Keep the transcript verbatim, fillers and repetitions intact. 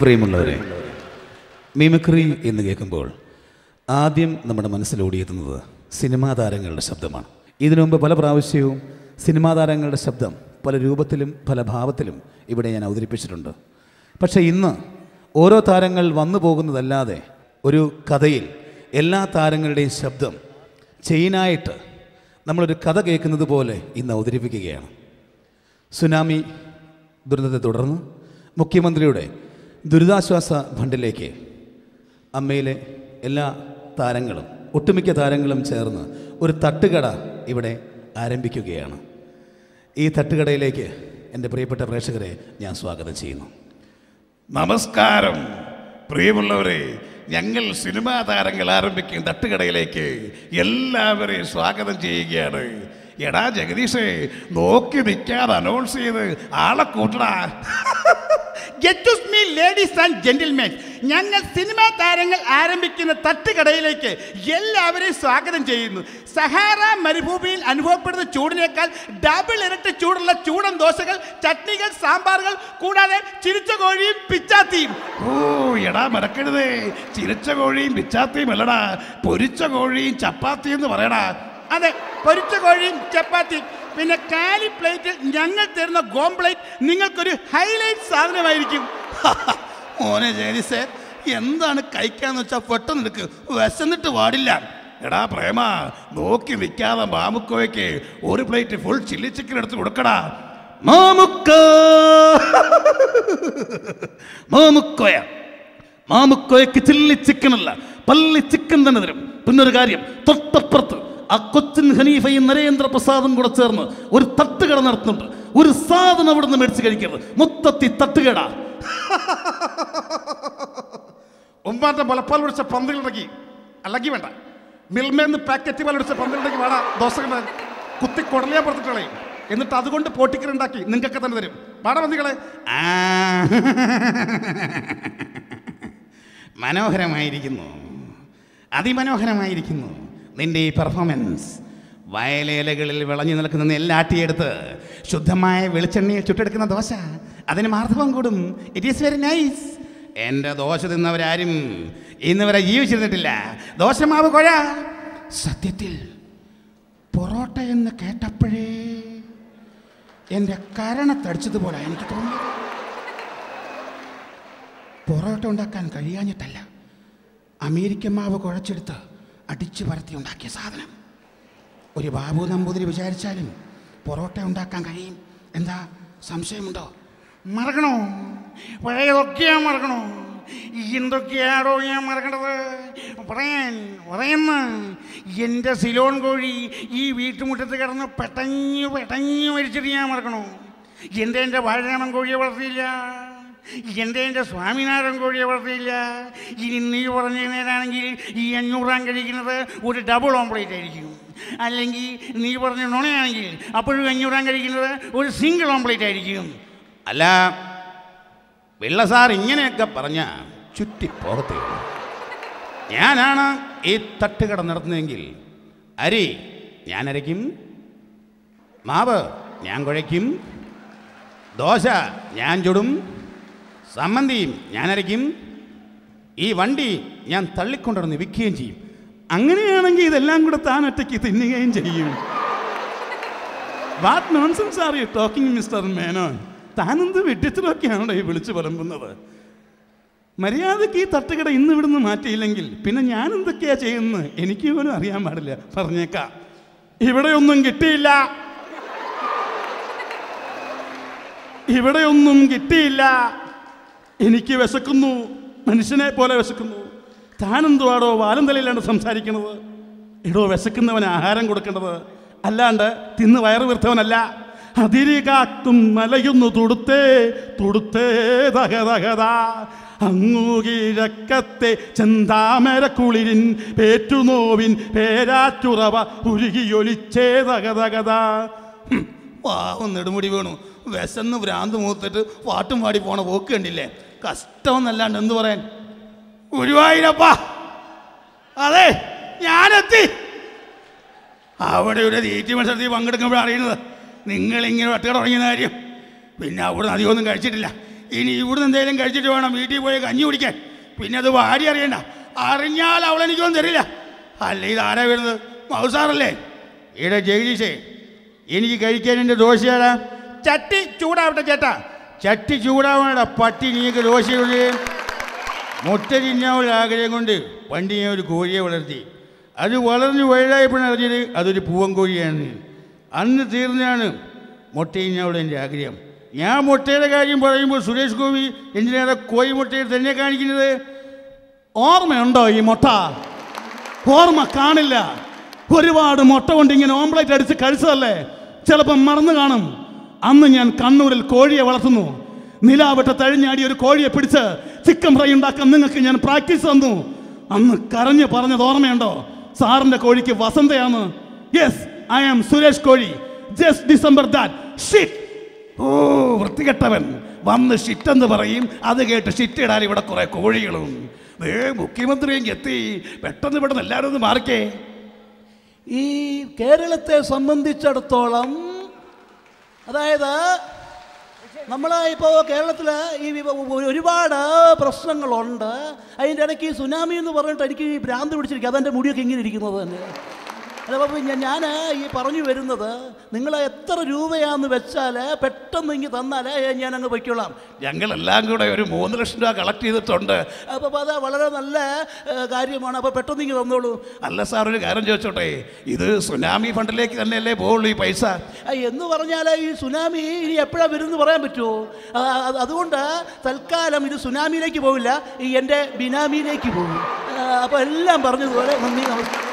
പ്രിയമുള്ളവരെ, മിമിക്രി എന്ന് കേൾക്കുമ്പോൾ ആദ്യം നമ്മുടെ മനസ്സിൽ ഓടിയെത്തുന്നത് സിനിമാ താരങ്ങളുടെ ശബ്ദമാണ്. ഇതിനു മുമ്പ് പല പ്രാവശ്യവും സിനിമാ താരങ്ങളുടെ ശബ്ദം പല രൂപത്തിലും പല ഭാവത്തിലും ഇവിടെ ഞാൻ അവതരിപ്പിച്ചിട്ടുണ്ട്. പക്ഷേ ഇന്ന് ഓരോ താരങ്ങൾ വന്നു പോകുന്നതല്ലാതെ ഒരു കഥയിൽ എല്ലാ താരങ്ങളുടെയും ശബ്ദം ചെയിനായിട്ട് നമ്മളൊരു കഥ കേൾക്കുന്നത് പോലെ ഇന്ന് അവതരിപ്പിക്കുകയാണ്. സുനാമി ദുരന്തത്തെ തുടർന്ന് മുഖ്യമന്ത്രിയുടെ ദുരിതാശ്വാസ ഫണ്ടിലേക്ക് അമ്മയിലെ എല്ലാ താരങ്ങളും ഒട്ടുമിക്ക താരങ്ങളും ചേർന്ന് ഒരു തട്ടുകട ഇവിടെ ആരംഭിക്കുകയാണ്. ഈ തട്ടുകടയിലേക്ക് എൻ്റെ പ്രിയപ്പെട്ട പ്രേക്ഷകരെ ഞാൻ സ്വാഗതം ചെയ്യുന്നു. നമസ്കാരം പ്രിയമുള്ളവരെ, ഞങ്ങൾ സിനിമാ താരങ്ങൾ ആരംഭിക്കും തട്ടുകടയിലേക്ക് എല്ലാവരെയും സ്വാഗതം ചെയ്യുകയാണ്. എടാ ജഗദീഷേ, നോക്കി നിൽക്കാതെ അനൗൺസ് ചെയ്ത് ആളെ കൂട്ടടാ. Excuse me, ladies and gentlemen, ഞങ്ങൾ സിനിമാ താരങ്ങൾ ആരംഭിക്കുന്ന തട്ടുകടയിലേക്ക് എല്ലാവരെയും സ്വാഗതം ചെയ്യുന്നു. സഹാറ മരുഭൂമിയിൽ അനുഭവപ്പെടുന്ന ചൂടിനേക്കാൾ ഡബിൾ ഇരട്ടി ചൂടുള്ള ചൂടൻ ദോശകൾ, ചട്നികൾ, സാമ്പാറുകൾ, കൂടാതെ ചിരിച്ചകോഴിയും പിച്ചാത്തിയും. ഓ എടാ മറക്കരുതേ, ചിരിച്ചകോഴിയും പിച്ചാത്തിയും അല്ലടാ, പൊരിച്ച കോഴിയും ചപ്പാത്തി എന്ന് പറയടാ. അതെ, പൊരിച്ച കോഴിയും ചപ്പാത്തി. പിന്നെ കാലി പ്ലേറ്റിൽ ഞങ്ങൾ തരുന്ന ഗോംപ്ലേറ്റ് നിങ്ങൾക്കൊരു ഹൈലൈറ്റ് സാധനമായിരിക്കും. മോനെ ജയനി സാർ, എന്താണ് കഴിക്കാന്ന് വെച്ചാൽ പെട്ടെന്ന് എടുക്ക്, വിശന്നിട്ട് പാടില്ല. എടാ പ്രേമ, നോക്കി നിൽക്കാതെ മാമുക്കോയ്ക്ക് ഒരു പ്ലേറ്റ് ഫുൾ ചില്ലി ചിക്കൻ എടുത്ത് കൊടുക്കടാ. മാമുക്ക മാമുക്കോയ മാമുക്കോയ്ക്ക് ചില്ലി ചിക്കൻ അല്ല പള്ളി ചിക്കൻ തന്നെ തരും. പിന്നൊരു കാര്യം, തൊട്ടപ്പുറത്ത് ആ കൊച്ചിൻ ഖനീഫയും നരേന്ദ്രപ്രസാദും കൂടെ ചേർന്ന് ഒരു തട്ടുകട നടത്തുന്നുണ്ട്. ഒരു സാധനം അവിടെ നിന്ന് മേടിച്ച് കഴിക്കരുത്, മൊത്തത്തി തട്ടുകട. ഒമ്പാറ്റ മുലപ്പാൽ പിടിച്ച പന്തിലിടക്കി അല്ലെങ്കിൽ വേണ്ട, മിൽമേന്ന് പാക്കറ്റ് പാൽ പിടിച്ച പന്തിലിടക്കി വേണം ദോശകളെ കുത്തി കുടലിയാൻ പുറത്തിട്ടുള്ള, എന്നിട്ട് അതുകൊണ്ട് പോട്ടിക്കലുണ്ടാക്കി നിങ്ങൾക്കൊക്കെ തന്നെ തരും. വേണം പന്തികളെ മനോഹരമായിരിക്കുന്നു, അതിമനോഹരമായിരിക്കുന്നു നിന്റെ ഈ പെർഫോമൻസ്. വയലേലകളിൽ വിളഞ്ഞു നിൽക്കുന്ന നെല്ലാട്ടിയെടുത്ത് ശുദ്ധമായ വെളിച്ചെണ്ണയിൽ ചുട്ടെടുക്കുന്ന ദോശ, അതിന് മാർദ്ദവം കൂടും. It is very nice. എൻ്റെ ദോശ തിന്നവരാരും ഇന്ന് വരെ ജീവിച്ചിരുന്നിട്ടില്ല. ദോശമാവ് കൊഴ. സത്യത്തിൽ പൊറോട്ട എന്ന് കേട്ടപ്പോഴേ എൻ്റെ കരണത്തടിച്ചതുപോലെ എനിക്ക് തോന്നി. പൊറോട്ട ഉണ്ടാക്കാൻ കഴിയാഞ്ഞിട്ടല്ല, അമേരിക്കൻ മാവ് കുഴച്ചെടുത്ത് അടിച്ചു പരത്തി ഉണ്ടാക്കിയ സാധനം. ഒരു ബാബു നമ്പൂതിരി വിചാരിച്ചാലും പൊറോട്ട ഉണ്ടാക്കാൻ കഴിയും. എന്താ സംശയമുണ്ടോ? മറക്കണോ? പഴയതൊക്കെയാ മറക്കണോ? എന്തൊക്കെയാണോ ഞാൻ മറക്കണത്? പറയാൻ പറയുന്ന എൻ്റെ സിലോൺ കോഴി ഈ വീട്ടുമുറ്റത്ത് കിടന്ന് പെട്ടഞ്ഞു പെട്ടഞ്ഞു മരിച്ചിട്ട് ഞാൻ മറക്കണോ? എൻ്റെ എൻ്റെ വാഴണം കോഴിയെ വളർത്തിയില്ല, എൻ്റെ എൻ്റെ സ്വാമിനാഥൻ കോഴിയെ വളർത്തിയില്ല. ഇനി നീ പറഞ്ഞ നേരാണെങ്കിൽ ഈ അഞ്ഞൂറാം കഴിക്കുന്നത് ഒരു ഡബിൾ ഓംപ്ലേറ്റ് ആയിരിക്കും, അല്ലെങ്കിൽ നീ പറഞ്ഞ നുണയാണെങ്കിൽ അപ്പോഴും അഞ്ഞൂറാം കഴിക്കുന്നത് ഒരു സിംഗിൾ ഓംപ്ലേറ്റ് ആയിരിക്കും. അല്ല വെള്ള സാർ, ഇങ്ങനെയൊക്കെ പറഞ്ഞാൽ ചുറ്റിപ്പോകത്തേ. ഞാനാണ് ഈ തട്ടുകട നടത്തുന്നതെങ്കിൽ അരി ഞാനരയ്ക്കും, മാവ് ഞാൻ കുഴയ്ക്കും, ദോശ ഞാൻ ചുടും, സമ്മന്തിയും ഞാനരയ്ക്കും, ഈ വണ്ടി ഞാൻ തള്ളിക്കൊണ്ടുവന്ന് വിൽക്കുകയും ചെയ്യും. അങ്ങനെയാണെങ്കിൽ ഇതെല്ലാം കൂടെ താൻ ഒറ്റയ്ക്ക് തിന്നുകയും ചെയ്യും. What nonsense are you talking mister Menon? താനെന്ത് വെട്ടിച്ചിട്ടൊക്കെയാണോ ഈ വിളിച്ചു വിളമ്പുന്നത്? മര്യാദയ്ക്ക് ഈ തട്ടുകട ഇന്ന് ഇവിടുന്ന് മാറ്റിയില്ലെങ്കിൽ പിന്നെ ഞാൻ എന്തൊക്കെയാ ചെയ്യുന്നത് എനിക്ക് പോലും അറിയാൻ പാടില്ല. പറഞ്ഞേക്കാം, ഇവിടെയൊന്നും കിട്ടിയില്ല, ഇവിടെയൊന്നും കിട്ടിയില്ല. എനിക്ക് വിശക്കുന്നു, മനുഷ്യനെ പോലെ വിശക്കുന്നു. താനെന്തുവാടോ വാലും തലയിലാണ് സംസാരിക്കുന്നത്? എടോ, വിശക്കുന്നവന് ആഹാരം കൊടുക്കേണ്ടത്, അല്ലാണ്ട് തിന്ന് വയറ് വീർത്തവനല്ല. അതിരി കാത്തും മലയുന്നു തുടുത്തേ തുടുത്തേ തകതകത അങ്ങുകിഴക്കത്തെ ചെന്താമരക്കുളിരിൻ പേറ്റുനോവിൻ പേരാറ്റുറവ ഉരുകിയൊലിച്ചേ തകതകത. പാവം നെടുമുടി വീണു വിശന്ന് ഭ്രാന്ത് മൂത്തിട്ട് പാട്ടും പാടി പോണ പോക്ക് കണ്ടില്ലേ? കഷ്ടമെന്നല്ലാണ്ട് എന്തു പറയാൻ? ഗുരുവായൂരപ്പ, അതെ ഞാനെത്തി. അവിടെ ഇവിടെ തീറ്റി മത്സരത്തിൽ പങ്കെടുക്കുമ്പോഴാണ് അറിയുന്നത് നിങ്ങളിങ്ങനെ വട്ടകട തുടങ്ങിയ കാര്യം. പിന്നെ അവിടെ അധികമൊന്നും കഴിച്ചിട്ടില്ല. ഇനി ഇവിടെ നിന്ന് എന്തെങ്കിലും കഴിച്ചിട്ട് വേണം വീട്ടിൽ പോയി കഞ്ഞി കുടിക്കാൻ. പിന്നെ അത് വാരി അറിയണ്ട, അറിഞ്ഞാൽ അവളെനിക്കൊന്നും തരില്ല. അല്ല ഇതാരാ വരുന്നത്? മൗസാറല്ലേ? ഇവിടെ ജഗദീഷേ, എനിക്ക് കഴിക്കാൻ എൻ്റെ ദോശ തരാ. ചട്ടി ചൂടാവട്ടെ ചേട്ടാ. ചട്ടി ചൂടാവണടാ പട്ടി, നീക്ക് ദോശയുണ്ട്. മുട്ട തിന്നാൻ ഒരു ആഗ്രഹം കൊണ്ട് പണ്ട് ഞാൻ ഒരു കോഴിയെ വളർത്തി. അത് വളർന്ന് വലുതായപ്പോഴാണ് അറിഞ്ഞത് അതൊരു പൂവൻ കോഴിയാണ്. അന്ന് തീർന്നാണ് മുട്ട തിന്നാനുള്ള എൻ്റെ ആഗ്രഹം. ഞാൻ മുട്ടയുടെ കാര്യം പറയുമ്പോൾ സുരേഷ് ഗോപി എന്തിനേറെ കോഴി മുട്ടയെ തന്നെ കാണിക്കുന്നത്? ഓർമ്മയുണ്ടോ ഈ മുട്ട? ഓർമ്മ കാണില്ല. ഒരുപാട് മുട്ട കൊണ്ട് ഇങ്ങനെ ഓംപ്ലേറ്റ് അടിച്ച് കഴിച്ചതല്ലേ, ചിലപ്പം മറന്നു കാണും. അന്ന് ഞാൻ കണ്ണൂരിൽ കോഴിയെ വളർത്തുന്നു. നിലാവട്ട തഴിഞ്ഞാടി ഒരു കോഴിയെ പിടിച്ച് ചിക്കൻ ഫ്രൈ ഉണ്ടാക്കാൻ നിങ്ങൾക്ക് ഞാൻ പ്രാക്ടീസ് തന്നു. അന്ന് കരഞ്ഞ് പറഞ്ഞത് ഓർമ്മയുണ്ടോ? സാറിൻ്റെ കോഴിക്ക് വസന്തയാണ്. യെസ്, ഐ ആം സുരേഷ് കോഴി. Just December that shit. ഓ വൃത്തികെട്ടവൻ വന്ന് ഷിറ്റെന്ന് പറയും. അത് കേട്ട് ഷിറ്റിടാൻ ഇവിടെ കുറേ കോഴികളും. ഏ മുഖ്യമന്ത്രിയും എത്തി. പെട്ടെന്ന് പെട്ടെന്ന് എല്ലാവരും ഒന്ന് മാറിക്കേ. ഈ കേരളത്തെ സംബന്ധിച്ചിടത്തോളം, അതായത് നമ്മൾ ഇപ്പോൾ കേരളത്തിൽ ഈ ഒരുപാട് പ്രശ്നങ്ങളുണ്ട്. അതിൻ്റെ ഇടയ്ക്ക് ഈ സുനാമി എന്ന് പറഞ്ഞിട്ട് എനിക്ക് ഈ ഭ്രാന്ത് പിടിച്ചിരിക്കുക. അതെൻ്റെ മുടിയൊക്കെ ഇങ്ങനെ ഇരിക്കുന്നത് തന്നെ. അതപ്പം ഞാൻ ഈ പറഞ്ഞു വരുന്നത്, നിങ്ങൾ എത്ര രൂപയാണെന്ന് വെച്ചാൽ പെട്ടെന്ന് ഇങ്ങ് തന്നാൽ ഞാൻ അങ്ങ് വയ്ക്കൊള്ളാം. ഞങ്ങളെല്ലാം കൂടെ ഒരു മൂന്ന് ലക്ഷം രൂപ കളക്ട് ചെയ്തിട്ടുണ്ട്. അപ്പോൾ അത് വളരെ നല്ല കാര്യമാണ്. അപ്പോൾ പെട്ടെന്ന് ഇങ്ങ് തന്നോളൂ. അല്ല സാർ, ഒരു കാര്യം ചോദിച്ചോട്ടെ, ഇത് സുനാമി ഫണ്ടിലേക്ക് തന്നെയല്ലേ പോവുള്ളൂ ഈ പൈസ എന്ന് പറഞ്ഞാൽ? ഈ സുനാമി ഇനി എപ്പോഴാണ് വരുമെന്ന് പറയാൻ പറ്റുമോ? അതുകൊണ്ട് തൽക്കാലം ഇത് സുനാമിയിലേക്ക് പോവില്ല, ഈ എൻ്റെ ബിനാമിയിലേക്ക് പോകും. അപ്പോൾ എല്ലാം പറഞ്ഞതുപോലെ നന്ദി, നമസ്കാരം.